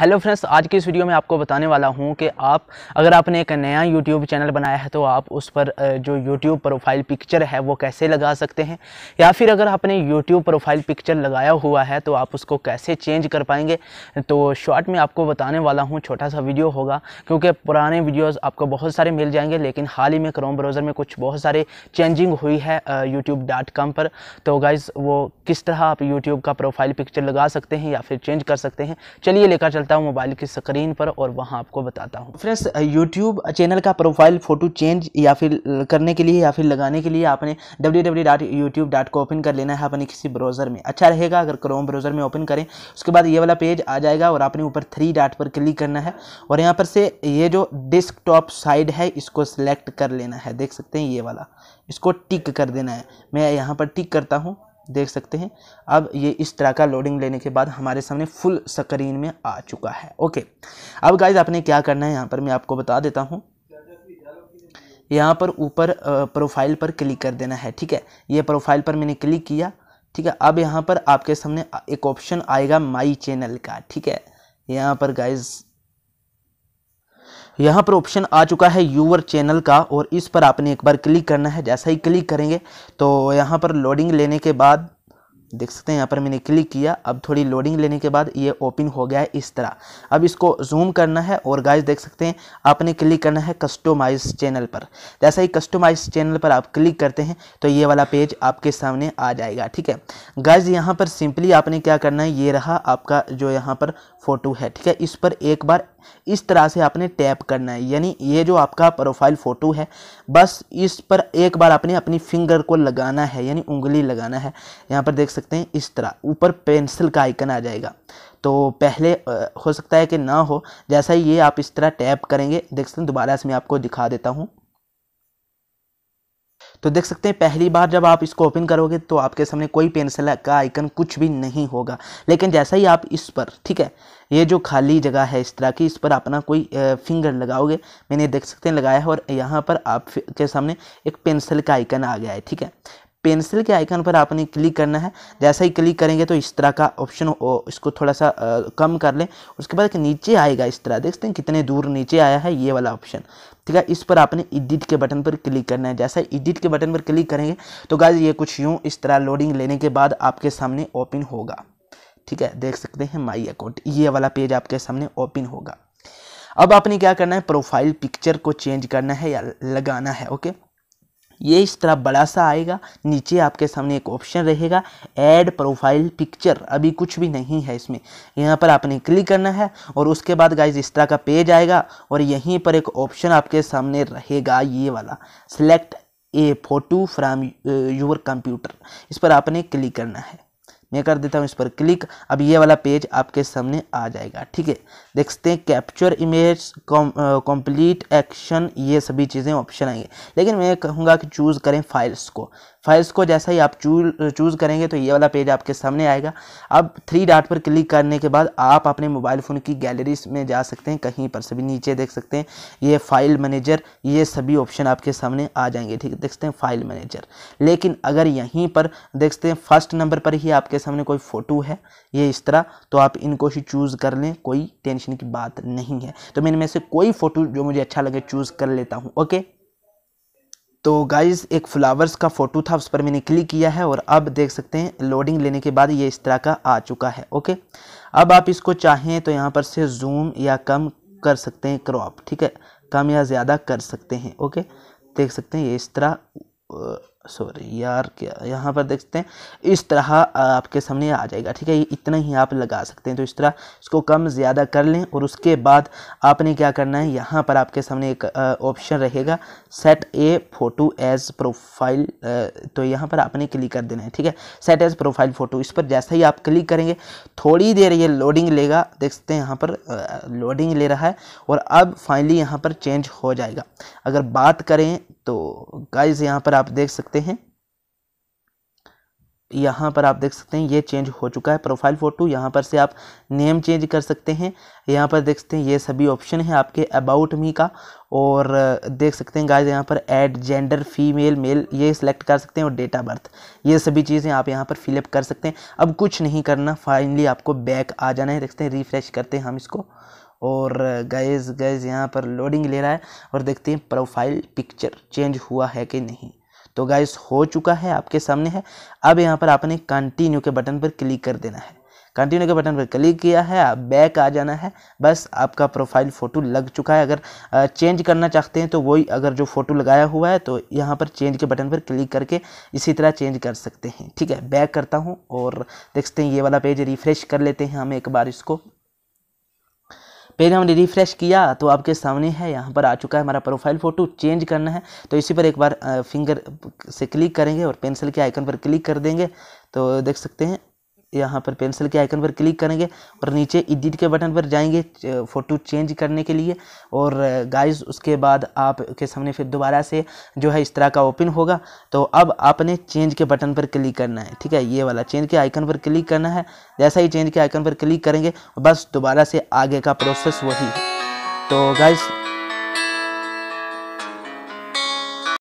Hello friends, आज की इस वीडियो में आपको बताने वाला हूं कि आप अगर आपने एक नया यूट्यूब चैनल बनाया है तो आप उस पर जो यूट्यूब प्रोफाइल पिक्चर है वो कैसे लगा सकते हैं, या फिर अगर आपने यूट्यूब प्रोफाइल पिक्चर लगाया हुआ है तो आप उसको कैसे चेंज कर पाएंगे। तो शॉर्ट में आपको बताने वाला हूँ, छोटा सा वीडियो होगा क्योंकि पुराने वीडियोज़ आपको बहुत सारे मिल जाएंगे, लेकिन हाल ही में क्रोम ब्राउज़र में कुछ बहुत सारे चेंजिंग हुई है youtube.com पर। तो गाइज़ वो किस तरह आप यूट्यूब का प्रोफाइल पिक्चर लगा सकते हैं या फिर चेंज कर सकते हैं, चलिए लेकर चलता हूं मोबाइल की स्क्रीन पर और वहां आपको बताता हूं। फ्रेंड्स, यूट्यूब चैनल का प्रोफाइल फ़ोटो चेंज या फिर करने के लिए या फिर लगाने के लिए आपने www.youtube.com ओपन कर लेना है अपने किसी ब्राउज़र में। अच्छा रहेगा अगर क्रोम ब्राउज़र में ओपन करें, उसके बाद ये वाला पेज आ जाएगा और आपने ऊपर 3 डॉट पर क्लिक करना है और यहाँ पर से ये जो डेस्कटॉप साइड है इसको सिलेक्ट कर लेना है। देख सकते हैं ये वाला, इसको टिक कर देना है। मैं यहाँ पर टिक करता हूँ, देख सकते हैं। अब ये इस तरह का लोडिंग लेने के बाद हमारे सामने फुल स्क्रीन में आ चुका है। ओके, अब गाइज आपने क्या करना है यहाँ पर मैं आपको बता देता हूँ। यहाँ पर ऊपर प्रोफाइल पर क्लिक कर देना है, ठीक है। ये प्रोफाइल पर मैंने क्लिक किया, ठीक है। अब यहाँ पर आपके सामने एक ऑप्शन आएगा माई चैनल का, ठीक है। यहाँ पर गाइज यहाँ पर ऑप्शन आ चुका है यूवर चैनल का और इस पर आपने एक बार क्लिक करना है। जैसा ही क्लिक करेंगे तो यहाँ पर लोडिंग लेने के बाद देख सकते हैं, यहाँ पर मैंने क्लिक किया। अब थोड़ी लोडिंग लेने के बाद ये ओपन हो गया है इस तरह। अब इसको जूम करना है और गाइस देख सकते हैं आपने क्लिक करना है कस्टोमाइज चैनल पर। जैसा ही कस्टोमाइज चैनल पर आप क्लिक करते हैं तो ये वाला पेज आपके सामने आ जाएगा, ठीक है। गाइस यहाँ पर सिंपली आपने क्या करना है, ये रहा आपका जो यहाँ पर फोटो है, ठीक है। इस पर एक बार इस तरह से आपने टैप करना है, यानी ये जो आपका प्रोफाइल फ़ोटो है बस इस पर एक बार आपने अपनी फिंगर को लगाना है, यानी उंगली लगाना है। यहाँ पर देख सकते हैं इस तरह ऊपर पेंसिल का आइकन आ जाएगा। तो पहले हो सकता है कि ना हो, जैसा ही ये आप इस तरह टैप करेंगे देख सकते हैं। दोबारा से मैं आपको दिखा देता हूँ, तो देख सकते हैं पहली बार जब आप इसको ओपन करोगे तो आपके सामने कोई पेंसिल का आइकन कुछ भी नहीं होगा, लेकिन जैसा ही आप इस पर, ठीक है, ये जो खाली जगह है इस तरह की, इस पर अपना कोई फिंगर लगाओगे। मैंने देख सकते हैं लगाया है और यहाँ पर आपके सामने एक पेंसिल का आइकन आ गया है, ठीक है। पेंसिल के आइकन पर आपने क्लिक करना है। जैसा ही क्लिक करेंगे तो इस तरह का ऑप्शन, इसको थोड़ा सा कम कर लें। उसके बाद नीचे आएगा इस तरह, देखते हैं कितने दूर नीचे आया है ये वाला ऑप्शन, ठीक है। इस पर आपने एडिट के बटन पर क्लिक करना है। जैसा एडिट के बटन पर क्लिक करेंगे तो गाइस ये कुछ यूँ इस तरह लोडिंग लेने के बाद आपके सामने ओपन होगा, ठीक है। देख सकते हैं माई अकाउंट, ये वाला पेज आपके सामने ओपन होगा। अब आपने क्या करना है, प्रोफाइल पिक्चर को चेंज करना है या लगाना है। ओके, ये इस तरह बड़ा सा आएगा, नीचे आपके सामने एक ऑप्शन रहेगा ऐड प्रोफाइल पिक्चर। अभी कुछ भी नहीं है इसमें, यहाँ पर आपने क्लिक करना है और उसके बाद गाइज इस तरह का पेज आएगा और यहीं पर एक ऑप्शन आपके सामने रहेगा, ये वाला select a photo from your computer. इस पर आपने क्लिक करना है, मैं कर देता हूँ इस पर क्लिक। अब ये वाला पेज आपके सामने आ जाएगा, ठीक है। देखते हैं कैप्चर इमेज, कंप्लीट एक्शन, ये सभी चीज़ें ऑप्शन आएंगे, लेकिन मैं कहूँगा कि चूज़ करें फाइल्स को। फाइल्स को जैसा ही आप चूज़ करेंगे तो ये वाला पेज आपके सामने आएगा। अब 3 डॉट पर क्लिक करने के बाद आप अपने मोबाइल फ़ोन की गैलरीज में जा सकते हैं, कहीं पर सभी। नीचे देख सकते हैं ये फाइल मैनेजर, ये सभी ऑप्शन आपके सामने आ जाएंगे, ठीक है। देखते हैं फाइल मैनेजर, लेकिन अगर यहीं पर देखते हैं फर्स्ट नंबर पर ही आपके सामने कोई फ़ोटो है ये इस तरह, तो आप इनको ही चूज़ कर लें, कोई टेंशन की बात नहीं है। तो मैं इनमें से कोई फ़ोटो जो मुझे अच्छा लगे चूज़ कर लेता हूँ। ओके, तो गाइज़ एक फ्लावर्स का फ़ोटो था, उस पर मैंने क्लिक किया है और अब देख सकते हैं लोडिंग लेने के बाद ये इस तरह का आ चुका है। ओके, अब आप इसको चाहें तो यहाँ पर से जूम या कम कर सकते हैं, क्रॉप, ठीक है, कम या ज़्यादा कर सकते हैं। ओके, देख सकते हैं ये इस तरह, सॉरी यार क्या, यहाँ पर देखते हैं इस तरह आपके सामने आ जाएगा, ठीक है। ये इतना ही आप लगा सकते हैं, तो इस तरह इसको कम ज़्यादा कर लें और उसके बाद आपने क्या करना है, यहाँ पर आपके सामने एक ऑप्शन रहेगा set a photo as profile, तो यहाँ पर आपने क्लिक कर देना है, ठीक है, सेट एज प्रोफाइल फ़ोटो। इस पर जैसा ही आप क्लिक करेंगे थोड़ी देर ये लोडिंग लेगा, देख सकते हैं यहाँ पर लोडिंग ले रहा है और अब फाइनली यहाँ पर चेंज हो जाएगा। अगर बात करें तो गाइज़ यहाँ पर आप देख सकते हैं यहाँ पर आप देख सकते हैं ये चेंज हो चुका है प्रोफाइल फ़ोटो। यहाँ पर से आप नेम चेंज कर सकते हैं। यहाँ पर देख सकते हैं ये सभी ऑप्शन है आपके अबाउट मी का। और देख सकते हैं गाइस यहाँ पर ऐड जेंडर फीमेल मेल ये सिलेक्ट कर सकते हैं और डेट ऑफ बर्थ, ये सभी चीज़ें आप यहाँ पर फिलअप कर सकते हैं। अब कुछ नहीं करना, फाइनली आपको बैक आ जाना है। देखते हैं रिफ्रेश करते हैं हम इसको और गाइस यहाँ पर लोडिंग ले रहा है और देखते हैं प्रोफाइल पिक्चर चेंज हुआ है कि नहीं। तो गाइस हो चुका है, आपके सामने है। अब यहाँ पर आपने कंटिन्यू के बटन पर क्लिक कर देना है। कंटिन्यू के बटन पर क्लिक किया है, आप बैक आ जाना है। बस आपका प्रोफाइल फ़ोटो लग चुका है। अगर चेंज करना चाहते हैं तो वही, अगर जो फ़ोटो लगाया हुआ है तो यहाँ पर चेंज के बटन पर क्लिक करके इसी तरह चेंज कर सकते हैं। ठीक है, बैक करता हूँ और देखते हैं ये वाला पेज रिफ़्रेश कर लेते हैं हम एक बार। इसको पेज हमने रिफ्रेश किया तो आपके सामने है, यहाँ पर आ चुका है हमारा प्रोफाइल फ़ोटो। चेंज करना है तो इसी पर एक बार फिंगर से क्लिक करेंगे और पेंसिल के आइकन पर क्लिक कर देंगे। तो देख सकते हैं यहाँ पर पेंसिल के आइकन पर क्लिक करेंगे और नीचे एडिट के बटन पर जाएंगे फ़ोटो चेंज करने के लिए। और गाइस उसके बाद आपके सामने फिर दोबारा से जो है इस तरह का ओपन होगा। तो अब आपने चेंज के बटन पर क्लिक करना है। ठीक है, ये वाला चेंज के आइकन पर क्लिक करना है। जैसा ही चेंज के आइकन पर क्लिक करेंगे बस दोबारा से आगे का प्रोसेस वही। तो गाइस